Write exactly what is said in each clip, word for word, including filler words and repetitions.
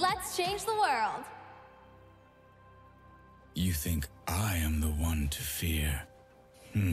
Let's change the world! You think I am the one to fear? Hmm.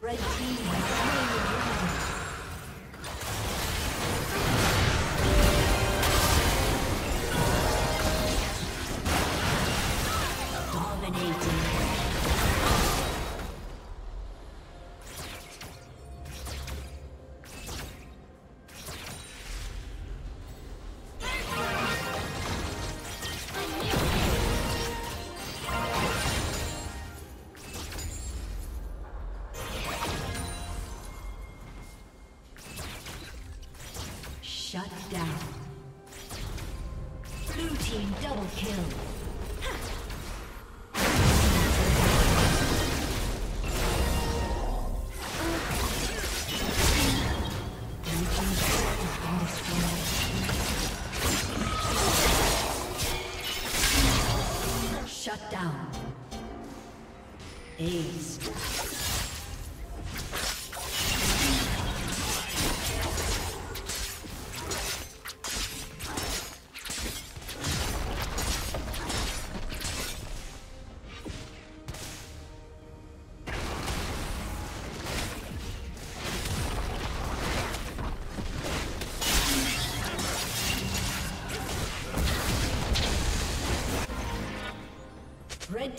Red team has slain the enemy. Dominating. Shut down. Ace. Red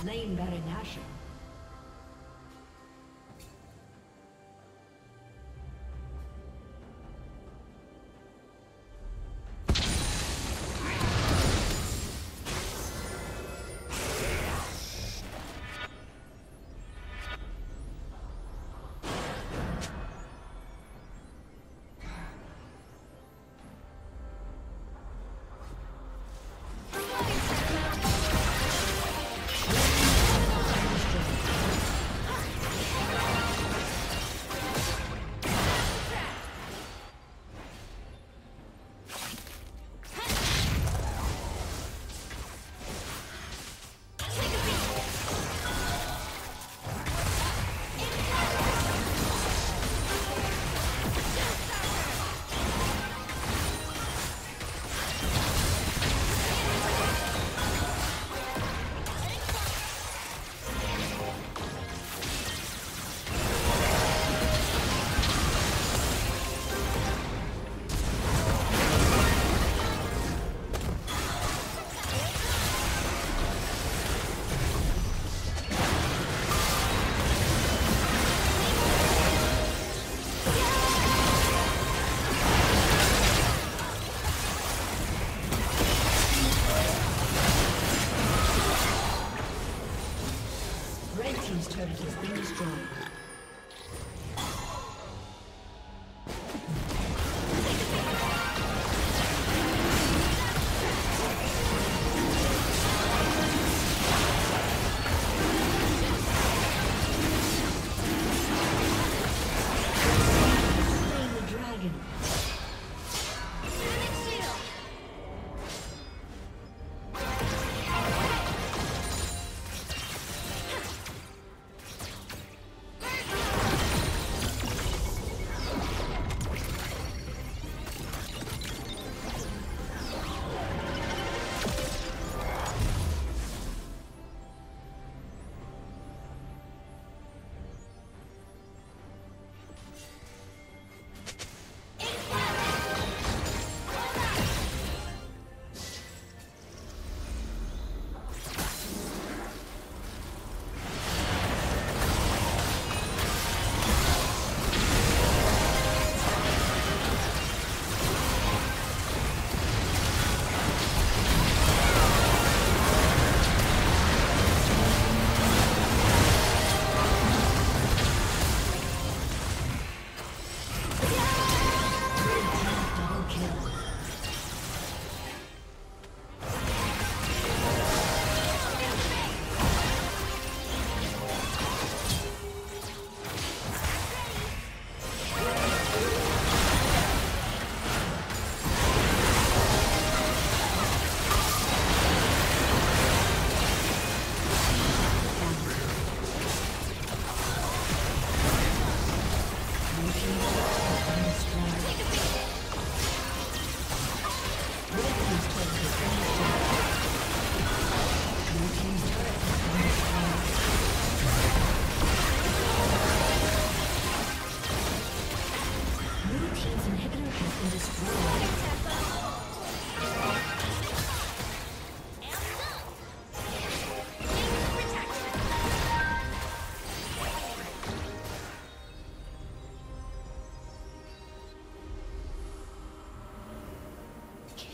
Slain Baron Nashor.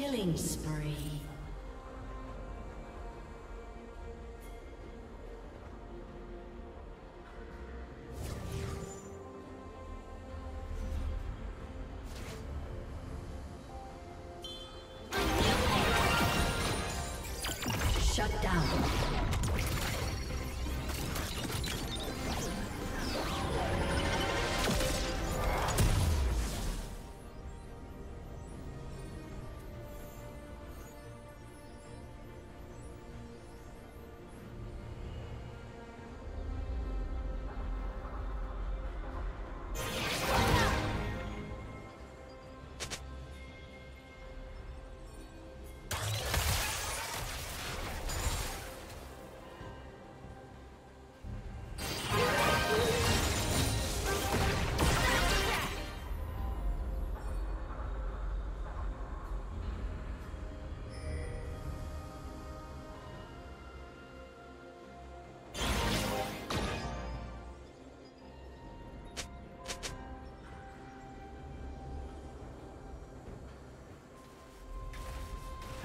Killing spree.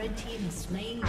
Red team is slain.